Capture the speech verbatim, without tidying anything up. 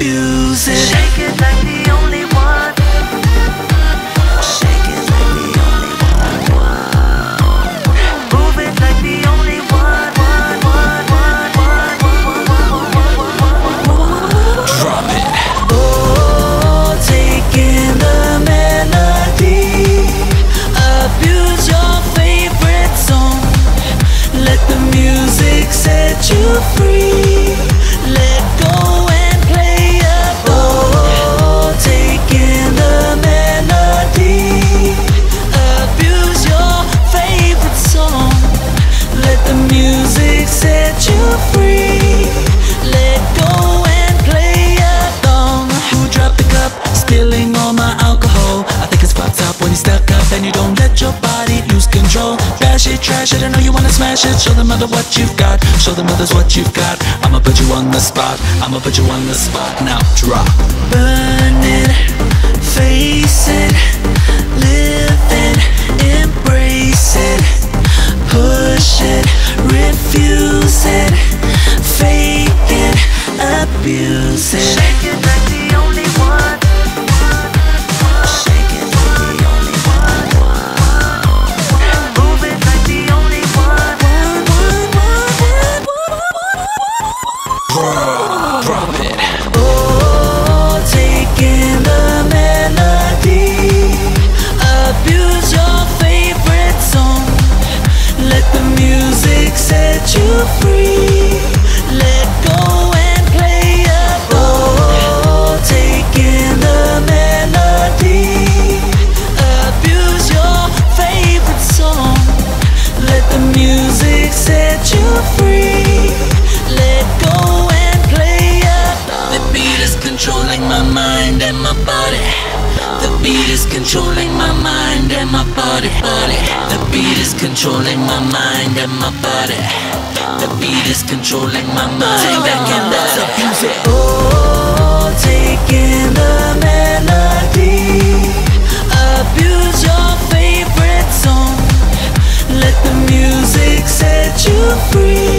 abuse it. Shake it like the only one. Shake it like the only one. Move it like the only one. Drop it. Oh, taking the melody. Abuse your favorite song. Let the music set you free. Let go. Trash it, I know you wanna smash it. Show the mother what you've got. Show the mothers what you've got. I'ma put you on the spot. I'ma put you on the spot. Now drop. Burn it, face it, live it, embrace it, push it, refuse it, fake it, abuse it. Shake it like the only one. Drop it. Oh, taking the melody. Abuse your favorite song. Let the music set you free. Let go and play a ball. Oh, taking the melody. Abuse your favorite song. Let the music set you free. Let go. Controlling my mind and my body. The beat is controlling my mind and my body. The beat is controlling my mind and my body. The beat is controlling my mind and my body. Oh, taking the melody. Abuse your favorite song. Let the music set you free.